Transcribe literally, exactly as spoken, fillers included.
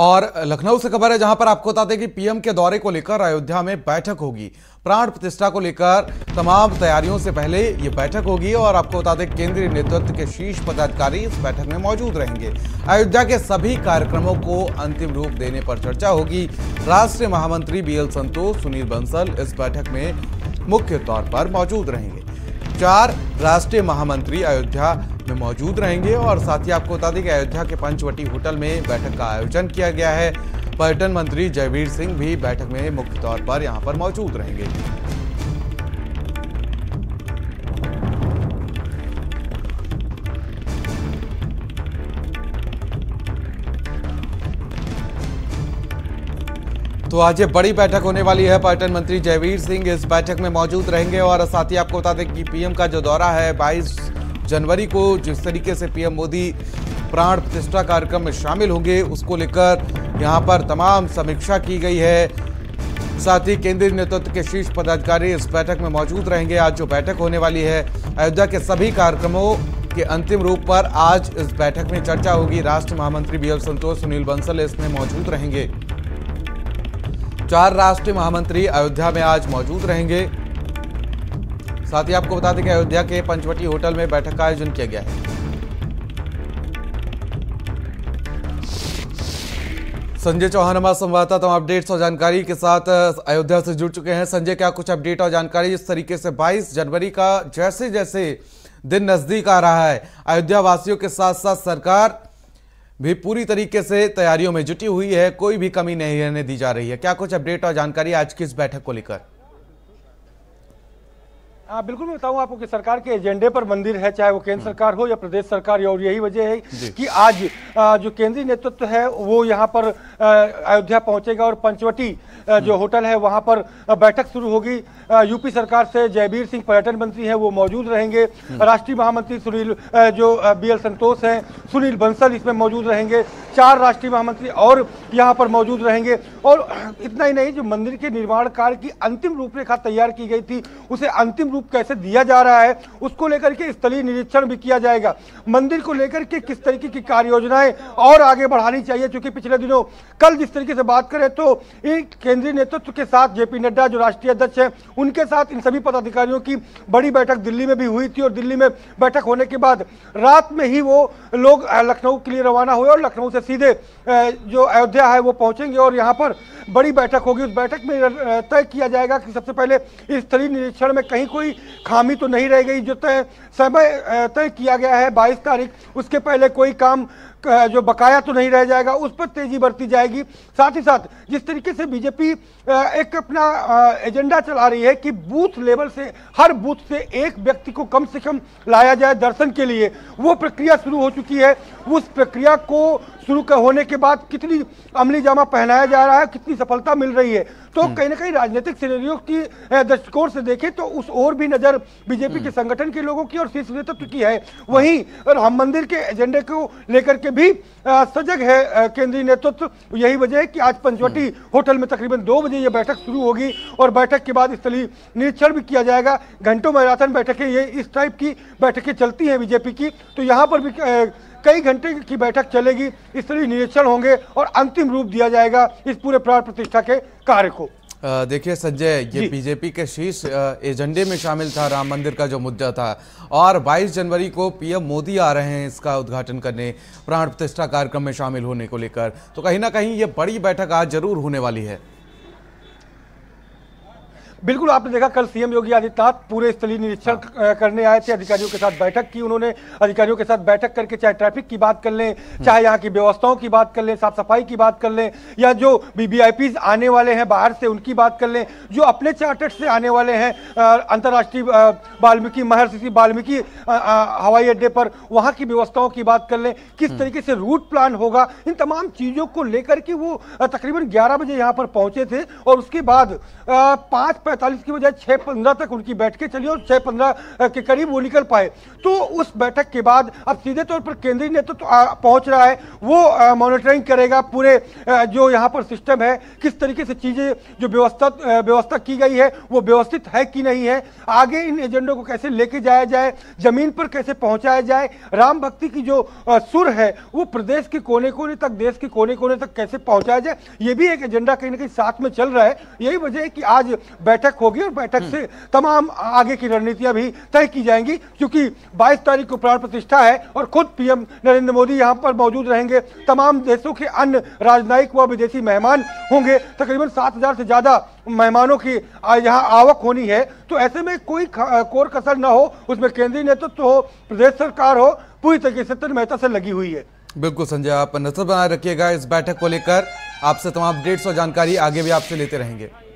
और लखनऊ से खबर है जहां पर आपको बता दें कि पीएम के दौरे को लेकर अयोध्या में बैठक होगी। प्राण प्रतिष्ठा को लेकर तमाम तैयारियों से पहले ये बैठक होगी और आपको बता दें केंद्रीय नेतृत्व के शीर्ष पदाधिकारी इस बैठक में मौजूद रहेंगे। अयोध्या के सभी कार्यक्रमों को अंतिम रूप देने पर चर्चा होगी। राष्ट्रीय महामंत्री बी एल संतोष, सुनील बंसल इस बैठक में मुख्य तौर पर मौजूद रहेंगे। चार राष्ट्रीय महामंत्री अयोध्या में मौजूद रहेंगे और साथ ही आपको बता दें कि अयोध्या के पंचवटी होटल में बैठक का आयोजन किया गया है। पर्यटन मंत्री जयवीर सिंह भी बैठक में मुख्य तौर पर यहां पर मौजूद रहेंगे। तो आज ये बड़ी बैठक होने वाली है। पर्यटन मंत्री जयवीर सिंह इस बैठक में मौजूद रहेंगे और साथ ही आपको बता दें कि पीएम का जो दौरा है बाईस जनवरी को जिस तरीके से पीएम मोदी प्राण प्रतिष्ठा कार्यक्रम में शामिल होंगे उसको लेकर यहां पर तमाम समीक्षा की गई है। साथ ही केंद्रीय नेतृत्व के शीर्ष पदाधिकारी इस बैठक में मौजूद रहेंगे। आज जो बैठक होने वाली है अयोध्या के सभी कार्यक्रमों के अंतिम रूप पर आज इस बैठक में चर्चा होगी। राष्ट्रीय महामंत्री बी एल संतोष, सुनील बंसल इसमें मौजूद रहेंगे। चार राष्ट्रीय महामंत्री अयोध्या में आज मौजूद रहेंगे। साथ ही आपको बता दें कि अयोध्या के पंचवटी होटल में बैठक का आयोजन किया गया है। संजय चौहान हमारे संवाददाता तमाम अपडेट्स और जानकारी के साथ अयोध्या से जुड़ चुके हैं। संजय, क्या कुछ अपडेट और जानकारी? इस तरीके से बाईस जनवरी का जैसे जैसे दिन नजदीक आ रहा है अयोध्या वासियों के साथ साथ सरकार भी पूरी तरीके से तैयारियों में जुटी हुई है, कोई भी कमी नहीं रहने दी जा रही है। क्या कुछ अपडेट और जानकारी आज की इस बैठक को लेकर? हाँ बिल्कुल, मैं बताऊं आपको कि सरकार के एजेंडे पर मंदिर है, चाहे वो केंद्र सरकार हो या प्रदेश सरकार, और यही वजह है कि आज जो केंद्रीय नेतृत्व है वो यहाँ पर अयोध्या पहुंचेगा और पंचवटी जो होटल है वहाँ पर बैठक शुरू होगी। यूपी सरकार से जयवीर सिंह पर्यटन मंत्री हैं, वो मौजूद रहेंगे। राष्ट्रीय महामंत्री सुनील जो बी एल संतोष हैं, सुनील बंसल इसमें मौजूद रहेंगे। चार राष्ट्रीय महामंत्री और यहाँ पर मौजूद रहेंगे। और इतना ही नहीं, जो मंदिर के निर्माण कार्य की अंतिम रूपरेखा तैयार की गई थी उसे अंतिम कैसे दिया जा रहा है उसको लेकर के स्थलीय निरीक्षण भी किया जाएगा। मंदिर को लेकर के किस तरीके की कार्ययोजनाएं और आगे बढ़ानी चाहिए, क्योंकि पिछले दिनों कल जिस तरीके से बात करें तो केंद्रीय नेतृत्व के साथ जेपी नड्डा जो राष्ट्रीय अध्यक्ष हैं उनके साथ इन सभी पदाधिकारियों की बड़ी बैठक दिल्ली में भी हुई थी और दिल्ली में बैठक होने के बाद रात में ही वो लोग लखनऊ के लिए रवाना हुए और लखनऊ से सीधे जो अयोध्या है वो पहुंचेंगे और यहाँ पर बड़ी बैठक होगी। उस बैठक में तय किया जाएगा कि सबसे पहले स्थलीय निरीक्षण में कहीं कोई खामी तो नहीं रह गई। जो तय समय तय किया गया है बाईस तारीख, उसके पहले कोई काम जो बकाया तो नहीं रह जाएगा, उस पर तेजी बरती जाएगी। साथ ही साथ जिस तरीके से बीजेपी एक अपना एजेंडा चला रही है कि बूथ लेवल से हर बूथ से एक व्यक्ति को कम से कम लाया जाए दर्शन के लिए, वो प्रक्रिया शुरू हो चुकी है। उस प्रक्रिया को शुरू होने के बाद कितनी अमली जामा पहनाया जा रहा है, कितनी सफलता मिल रही है, तो कहीं ना कहीं राजनीतिक सिनेरियो की दृष्टिकोण से देखें तो उस ओर भी नजर बीजेपी के संगठन के लोगों की और शीर्ष नेतृत्व की है। वहीं राम मंदिर के एजेंडे को लेकर के भी सजग है केंद्रीय नेतृत्व। यही वजह है कि आज पंचवटी होटल में तकरीबन दो बजे यह बैठक शुरू होगी और बैठक के बाद स्थलीय निरीक्षण भी किया जाएगा। घंटों मैराथन बैठकें, ये इस टाइप की बैठकें चलती हैं बीजेपी की, तो यहाँ पर भी कई घंटे की बैठक चलेगी, स्थलीय निरीक्षण होंगे और अंतिम रूप दिया जाएगा इस पूरे प्राण प्रतिष्ठा के कार्य को। देखिए संजय, ये बीजेपी के शीर्ष एजेंडे में शामिल था राम मंदिर का जो मुद्दा था और बाईस जनवरी को पीएम मोदी आ रहे हैं इसका उद्घाटन करने, प्राण प्रतिष्ठा कार्यक्रम में शामिल होने को लेकर, तो कहीं ना कहीं ये बड़ी बैठक आज जरूर होने वाली है। बिल्कुल, आपने देखा कल सीएम योगी आदित्यनाथ पूरे स्थलीय निरीक्षण करने आए थे, अधिकारियों के साथ बैठक की उन्होंने। अधिकारियों के साथ बैठक करके चाहे ट्रैफिक की बात कर लें, चाहे यहाँ की व्यवस्थाओं की बात कर लें, साफ सफाई की बात कर लें, या जो वीवीआईपीज आने वाले हैं बाहर से उनकी बात कर लें, जो अपने चार्टर्ड से आने वाले हैं अंतर्राष्ट्रीय बाल्मीकि महर्षि बाल्मीकि हवाई अड्डे पर, वहाँ की व्यवस्थाओं की बात कर लें, किस तरीके से रूट प्लान होगा, इन तमाम चीज़ों को लेकर के वो तकरीबन ग्यारह बजे यहाँ पर पहुँचे थे और उसके बाद पाँच पैंतालीस की बजाय छः पंद्रह तक उनकी बैठकें चली और छः पंद्रह के करीब वो निकल पाए। तो उस बैठक के बाद अब सीधे तौर पर केंद्रीय नेतृत्व तो पहुंच रहा है, वो मॉनिटरिंग करेगा पूरे जो यहाँ पर सिस्टम है, किस तरीके से चीज़ें जो व्यवस्था व्यवस्था की गई है वो व्यवस्थित है कि नहीं है, आगे इन एजेंडों को कैसे लेके जाया जाए, जमीन पर कैसे पहुँचाया जाए, राम भक्ति की जो सुर है वो प्रदेश के कोने कोने तक, देश के कोने कोने तक कैसे पहुँचाया जाए, ये भी एक एजेंडा कहीं ना कहीं साथ में चल रहा है। यही वजह है कि आज बैठक होगी और बैठक से तमाम आगे की रणनीतियां भी तय की जाएंगी, क्योंकि बाईस तारीख को प्राण प्रतिष्ठा है और खुद पीएम नरेंद्र मोदी यहां पर मौजूद रहेंगे, तमाम देशों के अन्य राजनयिक व विदेशी मेहमान होंगे, तकरीबन सात हजार से ज्यादा मेहमानों की यहाँ आवक होनी है। तो ऐसे में कोई कोर कसर ना हो, उसमें केंद्रीय नेतृत्व हो, प्रदेश सरकार हो, पूरी तरीके से तन मेहता से लगी हुई है। बिल्कुल संजय, आप नजर बनाए रखिएगा इस बैठक को लेकर, आपसे तमाम अपडेट्स और जानकारी आगे भी आपसे लेते रहेंगे।